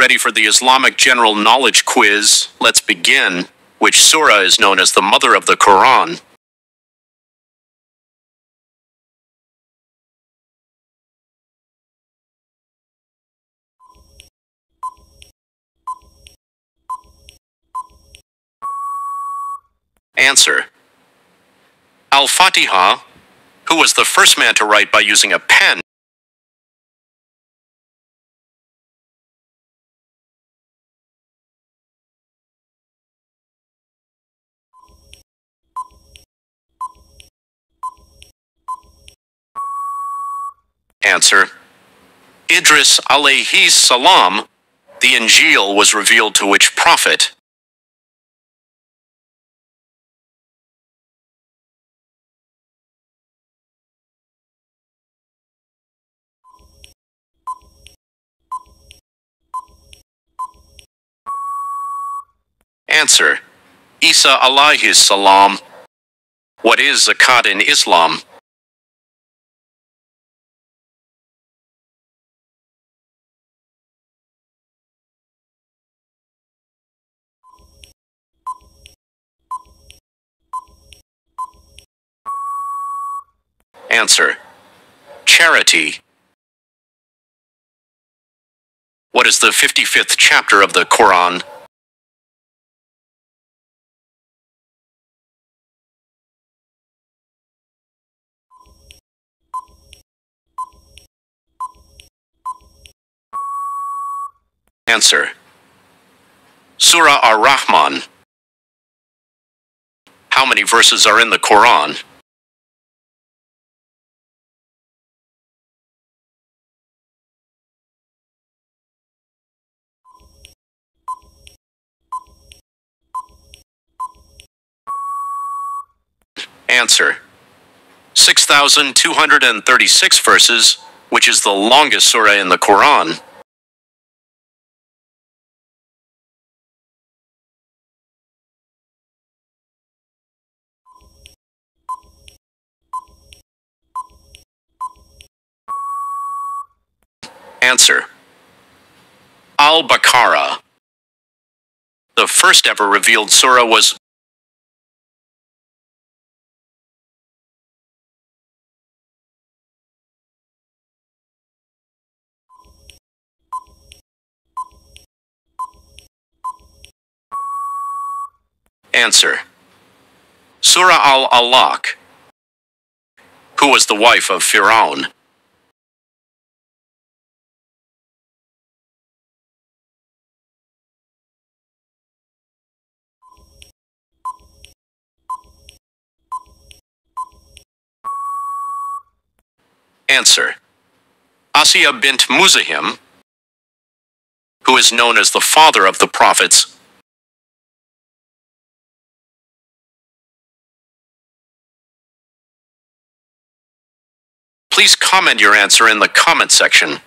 ready for the Islamic general knowledge quiz, let's begin. Which surah is known as the mother of the Quran? Answer. Al-Fatiha, who was the first man to write by using a pen. Answer. Idris alayhi salam, the Injil was revealed to which prophet? Answer. Isa alayhi salam. What is zakat in Islam? Answer. Charity. What is the 55th chapter of the Quran? Answer. Surah Ar-Rahman. How many verses are in the Quran? Answer. 6,236 verses, which is the longest surah in the Quran. Answer. Al-Baqarah. The first ever revealed surah was. Answer. Surah al-Alaq. Who was the wife of Firaun? Answer. Asiya bint Muzahim, who is known as the father of the prophets. Please comment your answer in the comment section.